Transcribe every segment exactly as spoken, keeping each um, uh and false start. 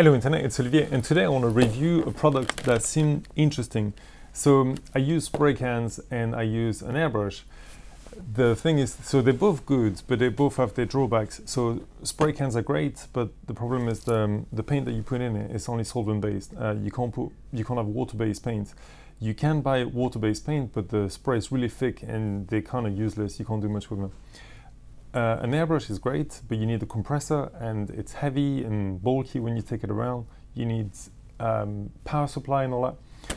Hello Internet, it's Olivier, and today I want to review a product that seemed interesting. So I use spray cans and I use an airbrush. The thing is, so they're both good, but they both have their drawbacks. So spray cans are great, but the problem is the, um, the paint that you put in it is only solvent-based. Uh, you can't put, you can't have water-based paint. You can buy water-based paint, but the spray is really thick and they're kind of useless. You can't do much with them. Uh, an airbrush is great, but you need a compressor and it's heavy and bulky when you take it around. You need um, power supply and all that.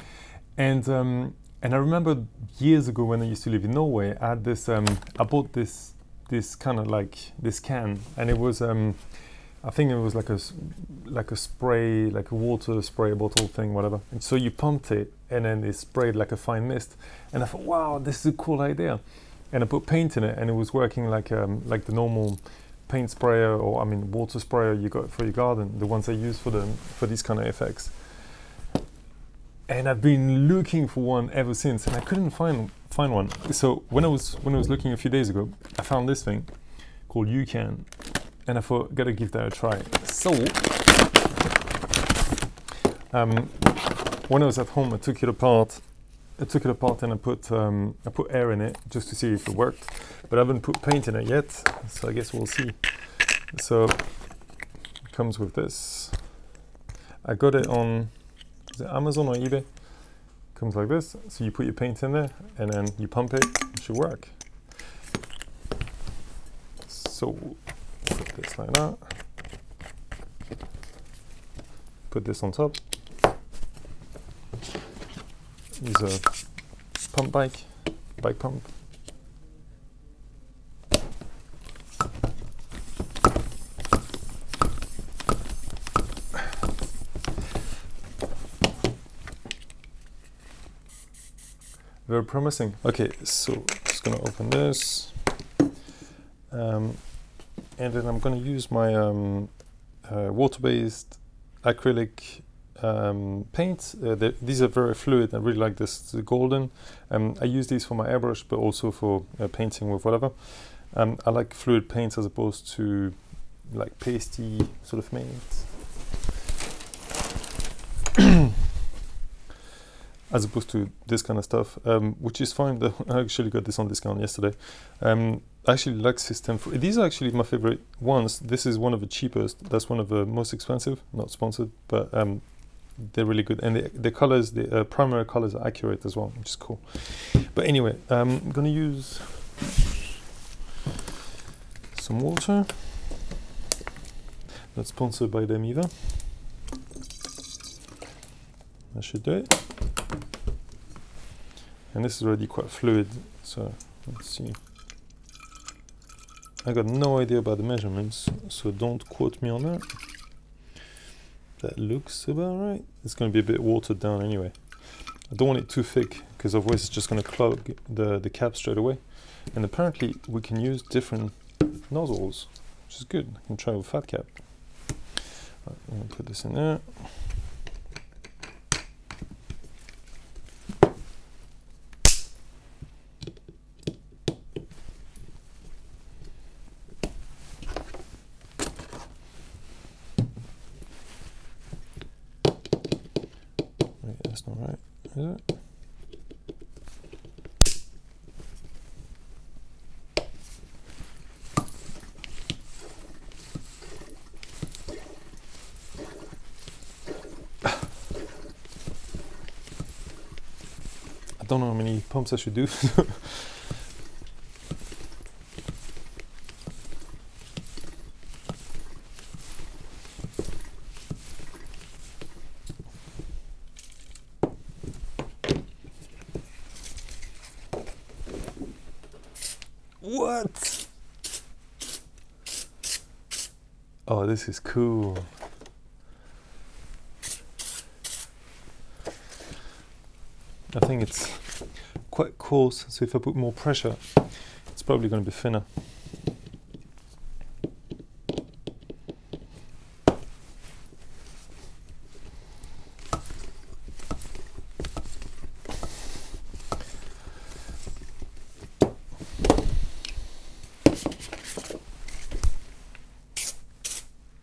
And um, and I remember years ago when I used to live in Norway, I had this. Um, I bought this this kind of like this can, and it was um, I think it was like a like a spray, like a water spray bottle thing, whatever. And so you pumped it, and then it sprayed like a fine mist. And I thought, wow, this is a cool idea. And I put paint in it, and it was working like um, like the normal paint sprayer, or I mean water sprayer you got for your garden, the ones I use for the for these kind of effects. And I've been looking for one ever since, and I couldn't find find one. So when I was when I was looking a few days ago, I found this thing called YouCan, and I thought, gotta give that a try. So um, when I was at home, I took it apart. I took it apart and I put um, I put air in it just to see if it worked, but I haven't put paint in it yet, so I guess we'll see. So it comes with this. I got it on is it Amazon or eBay. It comes like this. So you put your paint in there and then you pump it. It should work. So put this like that. Put this on top. Use a pump bike, bike pump. Very promising. Okay, so just gonna open this, um, and then I'm gonna use my um, uh, water-based acrylic Um, paint. Uh, these are very fluid. I really like this the golden. Um, I use these for my airbrush, but also for uh, painting with whatever. Um, I like fluid paints as opposed to like pasty sort of paint, as opposed to this kind of stuff, um, which is fine. Though I actually got this on discount yesterday. Um, I actually like System Fruit. These are actually my favorite ones. This is one of the cheapest. That's one of the most expensive. Not sponsored, but. Um, They're really good, and the, the colors, the uh, primary colors, are accurate as well, which is cool. But anyway, um, I'm gonna use some water. Not sponsored by them either. I should do it. And this is already quite fluid, so let's see. I got no idea about the measurements, so don't quote me on that. That looks about right. It's going to be a bit watered down anyway. I don't want it too thick because otherwise it's just going to clog the, the cap straight away. And apparently we can use different nozzles, which is good. I can try with fat cap. Right, I'm going to put this in there. That's not right, is it? I don't know how many pumps I should do. What? Oh, this is cool. I think it's quite coarse, so if I put more pressure, it's probably going to be thinner.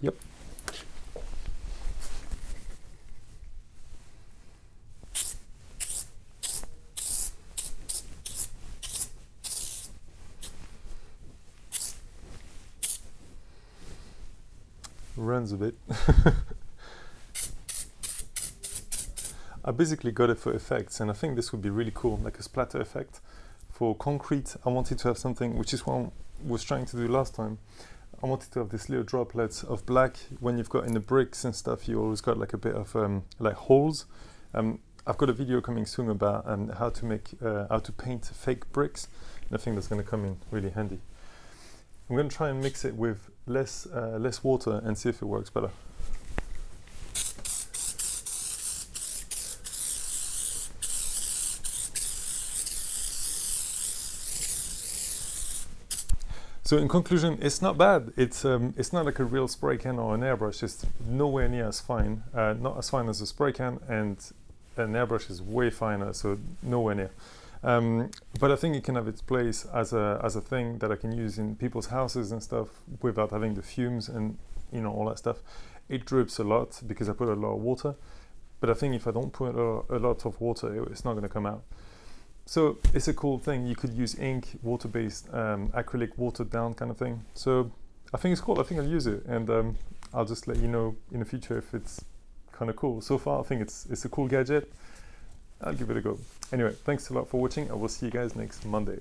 Yep. runs a bit. I basically got it for effects, and I think this would be really cool, like a splatter effect for concrete. I wanted to have something, which is what I was trying to do last time. I wanted to have this little droplets of black. When you've got in the bricks and stuff, you always got like a bit of um, like holes. Um, I've got a video coming soon about um, how to make uh, how to paint fake bricks, and I think that's going to come in really handy. I'm going to try and mix it with less uh, less water and see if it works better. So in conclusion, it's not bad. It's um, it's not like a real spray can or an airbrush. It's nowhere near as fine. Uh, not as fine as a spray can, and an airbrush is way finer. So nowhere near. Um, but I think it can have its place as a as a thing that I can use in people's houses and stuff without having the fumes and you know all that stuff. It drips a lot because I put a lot of water. But I think if I don't put a lot of water, it's not going to come out. So it's a cool thing. You could use ink, water-based, um, acrylic, watered down kind of thing. So I think it's cool. I think I'll use it, and um, I'll just let you know in the future if it's kind of cool. So far, I think it's it's a cool gadget. I'll give it a go. Anyway, thanks a lot for watching. I will see you guys next Monday.